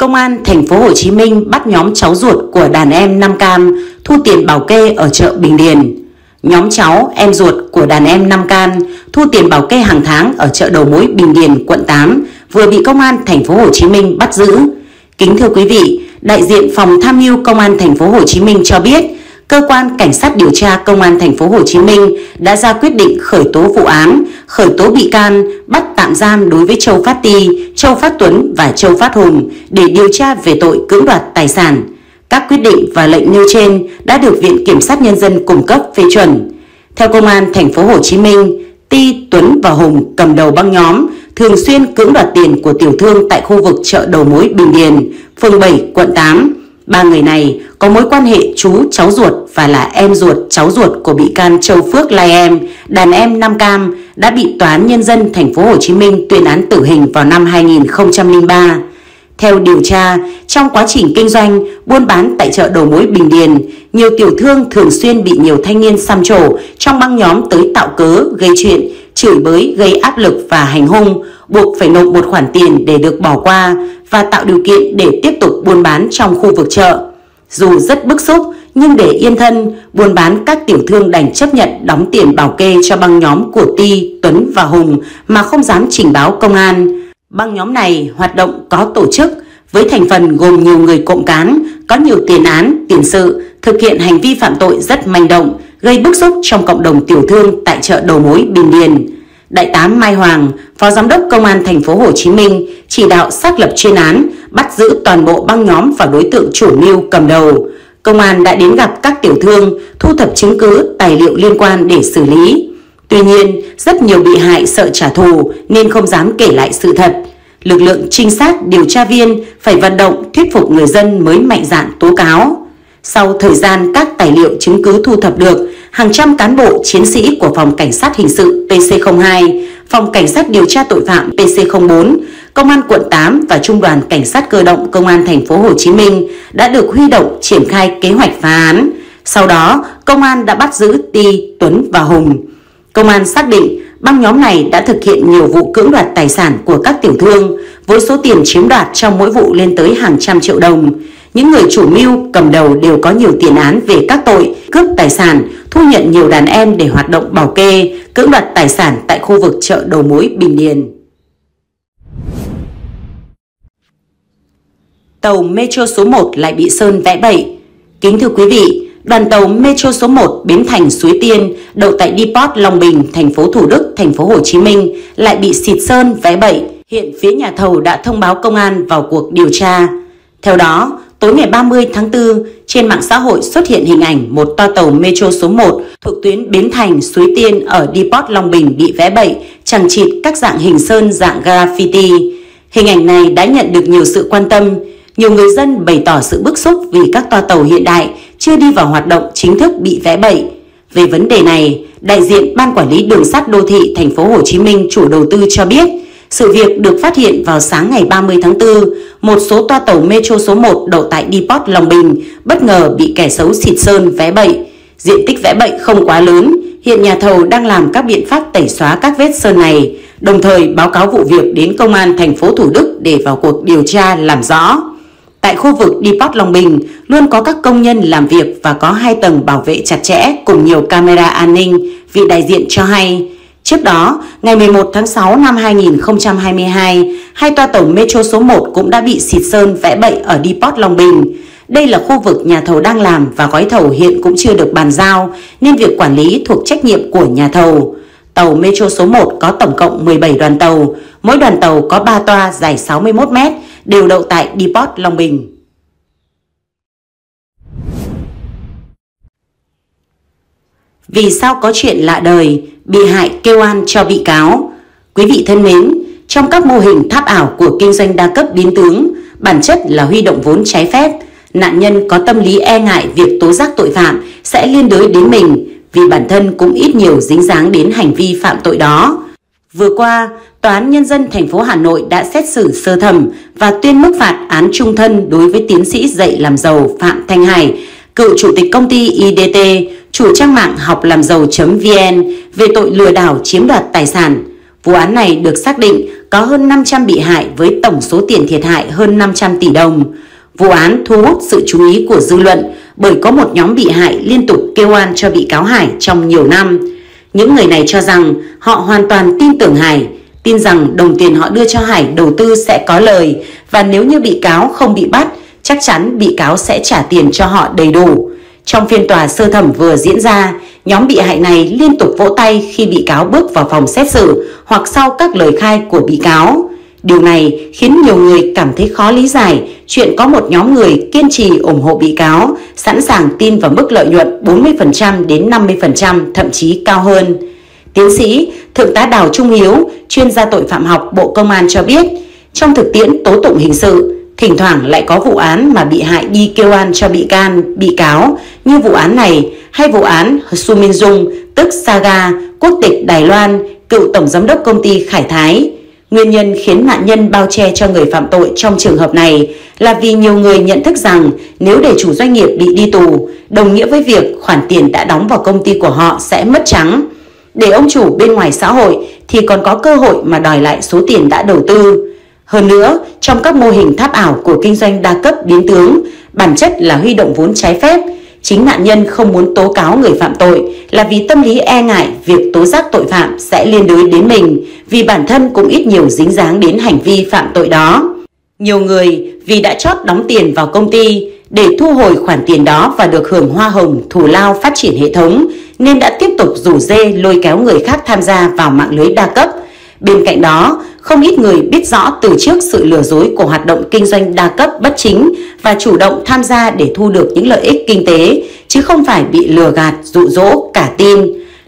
Công an thành phố Hồ Chí Minh bắt nhóm cháu ruột của đàn em Năm Cam thu tiền bảo kê ở chợ Bình Điền. Nhóm cháu em ruột của đàn em Năm Cam thu tiền bảo kê hàng tháng ở chợ đầu mối Bình Điền, quận 8 vừa bị công an thành phố Hồ Chí Minh bắt giữ. Kính thưa quý vị, đại diện phòng tham mưu công an thành phố Hồ Chí Minh cho biết, cơ quan cảnh sát điều tra công an thành phố Hồ Chí Minh đã ra quyết định khởi tố vụ án, khởi tố bị can, bắt tạm giam đối với Châu Phát Ti, Châu Phát Tuấn và Châu Phát Hùng để điều tra về tội cưỡng đoạt tài sản. Các quyết định và lệnh nêu trên đã được Viện Kiểm sát Nhân dân cung cấp phê chuẩn. Theo công an thành phố Hồ Chí Minh, Ti, Tuấn và Hùng cầm đầu băng nhóm thường xuyên cưỡng đoạt tiền của tiểu thương tại khu vực chợ đầu mối Bình Điền, phường 7, quận 8. Ba người này có mối quan hệ chú, cháu ruột và là em ruột, cháu ruột của bị can Châu Phước Lai Em, đàn em Năm Cam đã bị Tòa án Nhân dân thành phố Hồ Chí Minh tuyên án tử hình vào năm 2003. Theo điều tra, trong quá trình kinh doanh, buôn bán tại chợ đầu mối Bình Điền, nhiều tiểu thương thường xuyên bị nhiều thanh niên xăm trổ trong băng nhóm tới tạo cớ, gây chuyện, chửi bới, gây áp lực và hành hung, buộc phải nộp một khoản tiền để được bỏ qua và tạo điều kiện để tiếp tục buôn bán trong khu vực chợ. Dù rất bức xúc, nhưng để yên thân, buôn bán các tiểu thương đành chấp nhận đóng tiền bảo kê cho băng nhóm của Ti, Tuấn và Hùng mà không dám trình báo công an. Băng nhóm này hoạt động có tổ chức, với thành phần gồm nhiều người cộng cán, có nhiều tiền án, tiền sự, thực hiện hành vi phạm tội rất manh động, gây bức xúc trong cộng đồng tiểu thương tại chợ đầu mối Bình Điền. Đại tá Mai Hoàng, Phó Giám đốc Công an thành phố Hồ Chí Minh chỉ đạo xác lập chuyên án, bắt giữ toàn bộ băng nhóm và đối tượng chủ mưu cầm đầu. Công an đã đến gặp các tiểu thương, thu thập chứng cứ, tài liệu liên quan để xử lý. Tuy nhiên, rất nhiều bị hại sợ trả thù nên không dám kể lại sự thật. Lực lượng trinh sát, điều tra viên phải vận động thuyết phục người dân mới mạnh dạn tố cáo. Sau thời gian các tài liệu chứng cứ thu thập được, hàng trăm cán bộ chiến sĩ của Phòng Cảnh sát Hình sự PC02, Phòng Cảnh sát Điều tra Tội phạm PC04, Công an quận 8 và Trung đoàn Cảnh sát Cơ động Công an thành phố Hồ Chí Minh đã được huy động triển khai kế hoạch phá án. Sau đó, công an đã bắt giữ Ti, Tuấn và Hùng. Công an xác định băng nhóm này đã thực hiện nhiều vụ cưỡng đoạt tài sản của các tiểu thương với số tiền chiếm đoạt trong mỗi vụ lên tới hàng trăm triệu đồng. Những người chủ mưu cầm đầu đều có nhiều tiền án về các tội cướp tài sản, thu nhận nhiều đàn em để hoạt động bảo kê, cưỡng đoạt tài sản tại khu vực chợ đầu mối Bình Điền. Tàu Metro số 1 lại bị Sơn vẽ bậy. Kính thưa quý vị, đoàn tàu Metro số 1 Bến Thành Suối Tiên đậu tại Depot Long Bình, thành phố Thủ Đức, thành phố Hồ Chí Minh lại bị xịt sơn vẽ bậy. Hiện phía nhà thầu đã thông báo công an vào cuộc điều tra. Theo đó, tối ngày 30 tháng 4, trên mạng xã hội xuất hiện hình ảnh một toa tàu Metro số 1 thuộc tuyến Bến Thành Suối Tiên ở Depot Long Bình bị vẽ bậy, chằng chịt các dạng hình sơn dạng graffiti. Hình ảnh này đã nhận được nhiều sự quan tâm. Nhiều người dân bày tỏ sự bức xúc vì các toa tàu hiện đại chưa đi vào hoạt động chính thức bị vẽ bậy. Về vấn đề này, đại diện Ban Quản lý Đường sắt Đô thị Thành phố Hồ Chí Minh chủ đầu tư cho biết, sự việc được phát hiện vào sáng ngày 30 tháng 4, một số toa tàu Metro số 1 đậu tại Depot Long Bình bất ngờ bị kẻ xấu xịt sơn vẽ bậy. Diện tích vẽ bậy không quá lớn, hiện nhà thầu đang làm các biện pháp tẩy xóa các vết sơn này, đồng thời báo cáo vụ việc đến Công an thành phố Thủ Đức để vào cuộc điều tra làm rõ. Tại khu vực Depot Long Bình luôn có các công nhân làm việc và có hai tầng bảo vệ chặt chẽ cùng nhiều camera an ninh, vị đại diện cho hay. Trước đó, ngày 11 tháng 6 năm 2022, hai toa tàu Metro số 1 cũng đã bị xịt sơn vẽ bậy ở Depot Long Bình. Đây là khu vực nhà thầu đang làm và gói thầu hiện cũng chưa được bàn giao nên việc quản lý thuộc trách nhiệm của nhà thầu. Tàu Metro số 1 có tổng cộng 17 đoàn tàu, mỗi đoàn tàu có 3 toa dài 61 mét, đều đậu tại Depot Long Bình. Vì sao có chuyện lạ đời, bị hại kêu oan cho bị cáo? Quý vị thân mến, trong các mô hình tháp ảo của kinh doanh đa cấp biến tướng, bản chất là huy động vốn trái phép. Nạn nhân có tâm lý e ngại việc tố giác tội phạm sẽ liên đới đến mình, vì bản thân cũng ít nhiều dính dáng đến hành vi phạm tội đó. Vừa qua, Tòa án Nhân dân thành phố Hà Nội đã xét xử sơ thẩm và tuyên mức phạt án chung thân đối với tiến sĩ dạy làm giàu Phạm Thanh Hải, cựu chủ tịch công ty IDT, chủ trang mạng học làm giàu.vn về tội lừa đảo chiếm đoạt tài sản. Vụ án này được xác định có hơn 500 bị hại với tổng số tiền thiệt hại hơn 500 tỷ đồng. Vụ án thu hút sự chú ý của dư luận bởi có một nhóm bị hại liên tục kêu oan cho bị cáo Hải trong nhiều năm. Những người này cho rằng họ hoàn toàn tin tưởng Hải, tin rằng đồng tiền họ đưa cho Hải đầu tư sẽ có lời và nếu như bị cáo không bị bắt, chắc chắn bị cáo sẽ trả tiền cho họ đầy đủ. Trong phiên tòa sơ thẩm vừa diễn ra, nhóm bị hại này liên tục vỗ tay khi bị cáo bước vào phòng xét xử hoặc sau các lời khai của bị cáo. Điều này khiến nhiều người cảm thấy khó lý giải chuyện có một nhóm người kiên trì ủng hộ bị cáo, sẵn sàng tin vào mức lợi nhuận 40% đến 50%, thậm chí cao hơn. Tiến sĩ, Thượng tá Đào Trung Hiếu, chuyên gia tội phạm học Bộ Công an cho biết, trong thực tiễn tố tụng hình sự, thỉnh thoảng lại có vụ án mà bị hại đi kêu oan cho bị can, bị cáo như vụ án này hay vụ án Su Min Jung, tức Saga, quốc tịch Đài Loan, cựu tổng giám đốc công ty Khải Thái. Nguyên nhân khiến nạn nhân bao che cho người phạm tội trong trường hợp này là vì nhiều người nhận thức rằng nếu để chủ doanh nghiệp bị đi tù, đồng nghĩa với việc khoản tiền đã đóng vào công ty của họ sẽ mất trắng. Để ông chủ bên ngoài xã hội thì còn có cơ hội mà đòi lại số tiền đã đầu tư. Hơn nữa, trong các mô hình tháp ảo của kinh doanh đa cấp biến tướng, bản chất là huy động vốn trái phép. Chính nạn nhân không muốn tố cáo người phạm tội là vì tâm lý e ngại việc tố giác tội phạm sẽ liên đới đến mình, vì bản thân cũng ít nhiều dính dáng đến hành vi phạm tội đó. Nhiều người vì đã chót đóng tiền vào công ty để thu hồi khoản tiền đó và được hưởng hoa hồng, thù lao phát triển hệ thống nên đã tiếp tục rủ rê lôi kéo người khác tham gia vào mạng lưới đa cấp. Bên cạnh đó, không ít người biết rõ từ trước sự lừa dối của hoạt động kinh doanh đa cấp bất chính và chủ động tham gia để thu được những lợi ích kinh tế, chứ không phải bị lừa gạt, dụ dỗ, cả tin.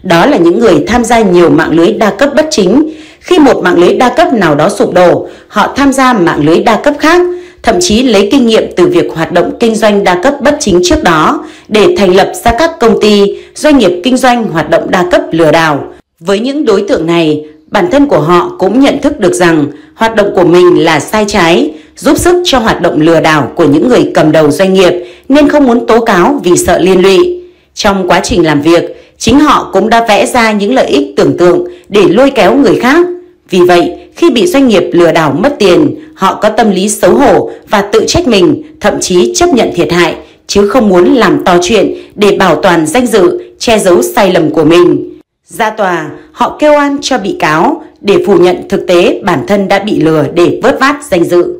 Đó là những người tham gia nhiều mạng lưới đa cấp bất chính. Khi một mạng lưới đa cấp nào đó sụp đổ, họ tham gia mạng lưới đa cấp khác, thậm chí lấy kinh nghiệm từ việc hoạt động kinh doanh đa cấp bất chính trước đó để thành lập ra các công ty, doanh nghiệp kinh doanh hoạt động đa cấp lừa đảo. Với những đối tượng này, bản thân của họ cũng nhận thức được rằng hoạt động của mình là sai trái, giúp sức cho hoạt động lừa đảo của những người cầm đầu doanh nghiệp nên không muốn tố cáo vì sợ liên lụy. Trong quá trình làm việc, chính họ cũng đã vẽ ra những lợi ích tưởng tượng để lôi kéo người khác. Vì vậy, khi bị doanh nghiệp lừa đảo mất tiền, họ có tâm lý xấu hổ và tự trách mình, thậm chí chấp nhận thiệt hại, chứ không muốn làm to chuyện để bảo toàn danh dự, che giấu sai lầm của mình. Ra tòa, họ kêu oan cho bị cáo để phủ nhận thực tế bản thân đã bị lừa để vớt vát danh dự.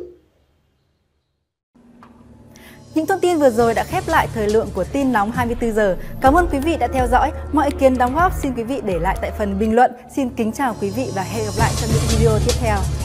Những thông tin vừa rồi đã khép lại thời lượng của tin nóng 24 giờ. Cảm ơn quý vị đã theo dõi. Mọi ý kiến đóng góp xin quý vị để lại tại phần bình luận. Xin kính chào quý vị và hẹn gặp lại trong những video tiếp theo.